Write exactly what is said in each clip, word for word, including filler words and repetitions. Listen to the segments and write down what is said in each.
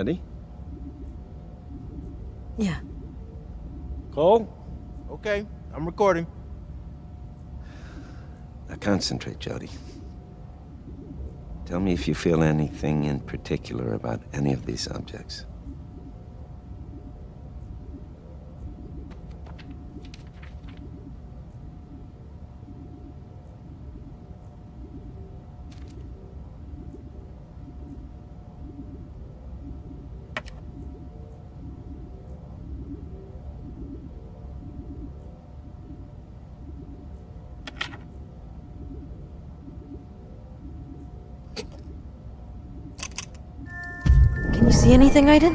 Ready? Yeah. Cole? Okay, I'm recording. Now concentrate, Jodie. Tell me if you feel anything in particular about any of these objects. See anything, Aiden?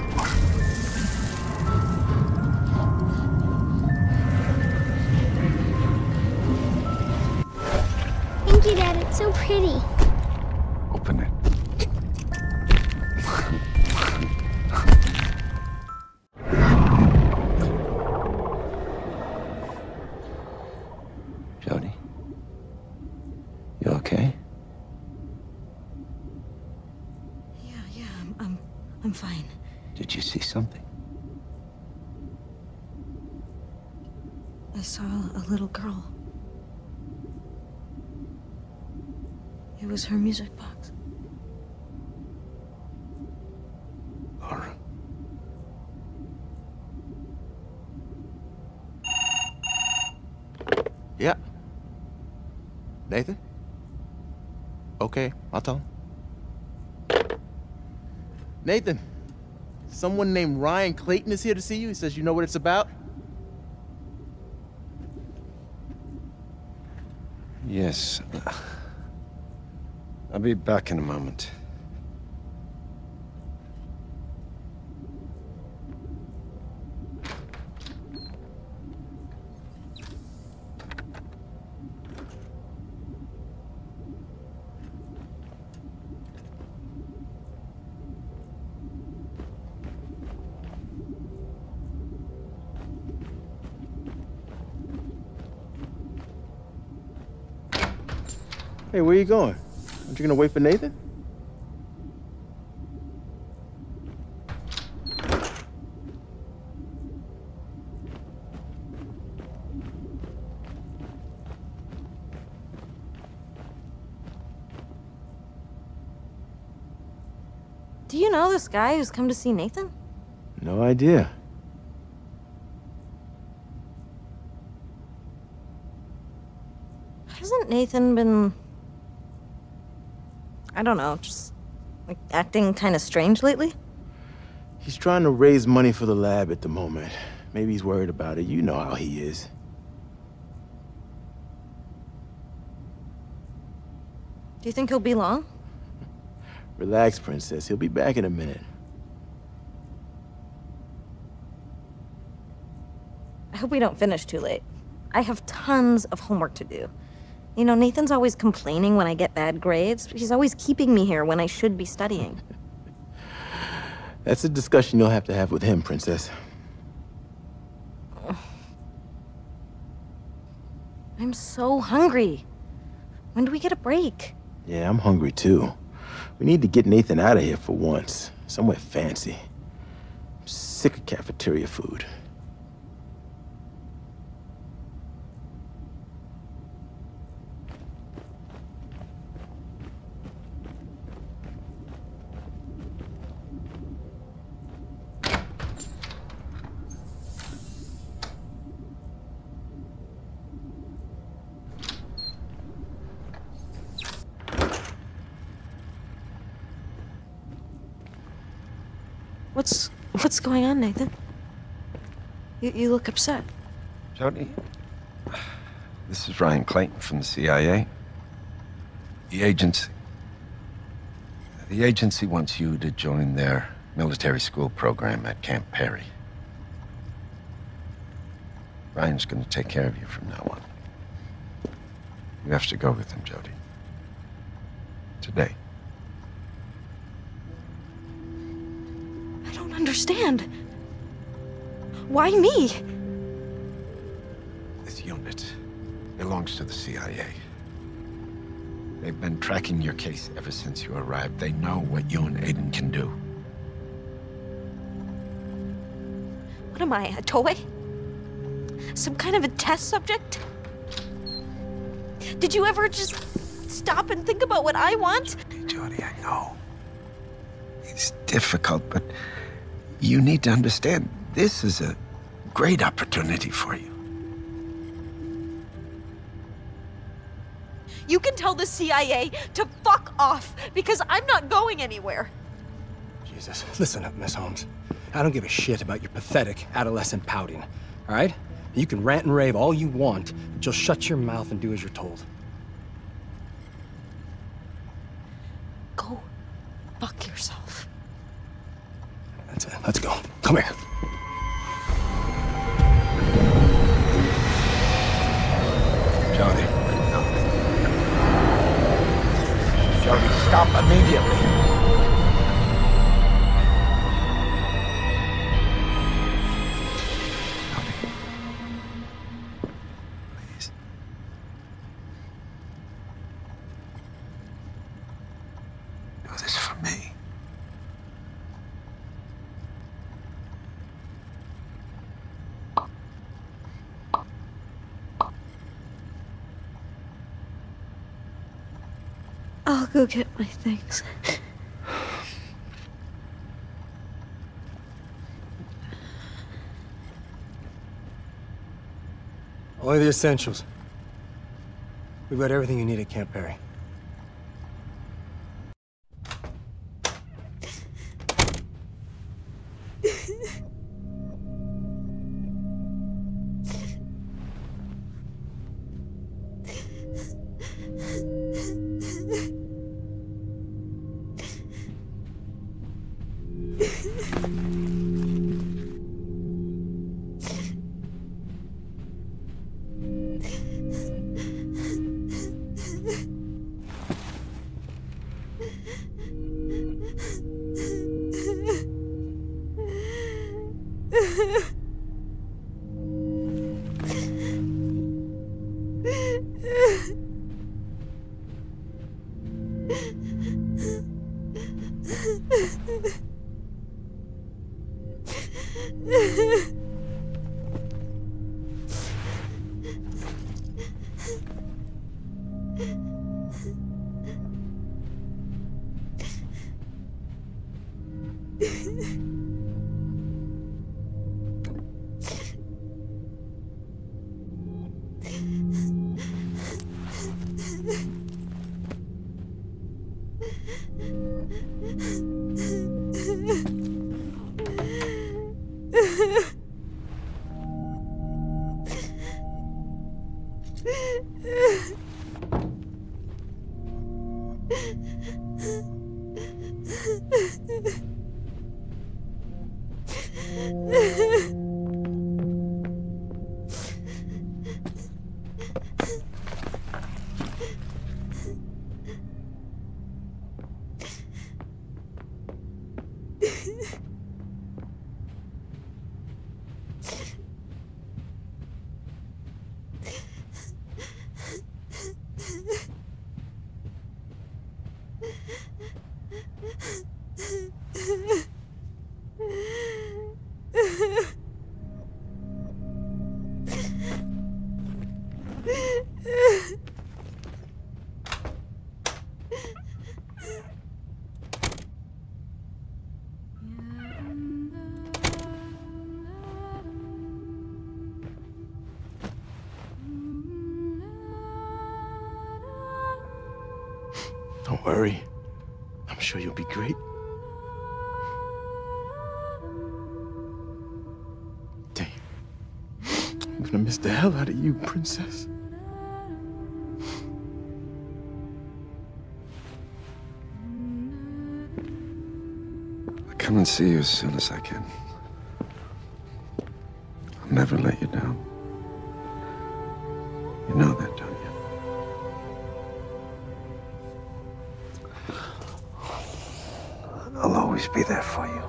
Thank you, Dad. It's so pretty. Open it. Jodie, you okay? I'm fine. Did you see something? I saw a little girl. It was her music box. Laura. Yeah. Nathan? Okay, I'll tell him. Nathan, someone named Ryan Clayton is here to see you. He says you know what it's about? Yes. I'll be back in a moment. Hey, where you going? Aren't you gonna wait for Nathan? Do you know this guy who's come to see Nathan? No idea. Hasn't Nathan been... I don't know, just like acting kind of strange lately? He's trying to raise money for the lab at the moment. Maybe he's worried about it. You know how he is. Do you think he'll be long? Relax, Princess. He'll be back in a minute. I hope we don't finish too late. I have tons of homework to do. You know, Nathan's always complaining when I get bad grades. He's always keeping me here when I should be studying. That's a discussion you'll have to have with him, Princess. I'm so hungry. When do we get a break? Yeah, I'm hungry too. We need to get Nathan out of here for once. Somewhere fancy. I'm sick of cafeteria food. What's, what's going on, Nathan? You, you look upset. Jodie, this is Ryan Clayton from the C I A. The agency... The agency wants you to join their military school program at Camp Perry. Ryan's gonna take care of you from now on. You have to go with him, Jodie. Today. Understand. Why me? This unit belongs to the C I A. They've been tracking your case ever since you arrived. They know what you and Aiden can do. What am I, a toy? Some kind of a test subject? Did you ever just stop and think about what I want? Jodie, I know. It's difficult, but you need to understand this is a great opportunity for you. You can tell the C I A to fuck off, because I'm not going anywhere. Jesus, listen up, Miss Holmes. I don't give a shit about your pathetic adolescent pouting, all right? You can rant and rave all you want, but you'll shut your mouth and do as you're told. Go fuck yourself. That's it. Let's go. Come here. Jodie. Jodie, stop immediately. I'll go get my things. Only the essentials. We've got everything you need at Camp Perry. Don't worry. I'm sure you'll be great. Damn. I'm gonna miss the hell out of you, princess. I'll come and see you as soon as I can. I'll never let you down. You know that, don't you? I'll always be there for you.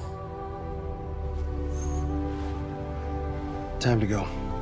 Time to go.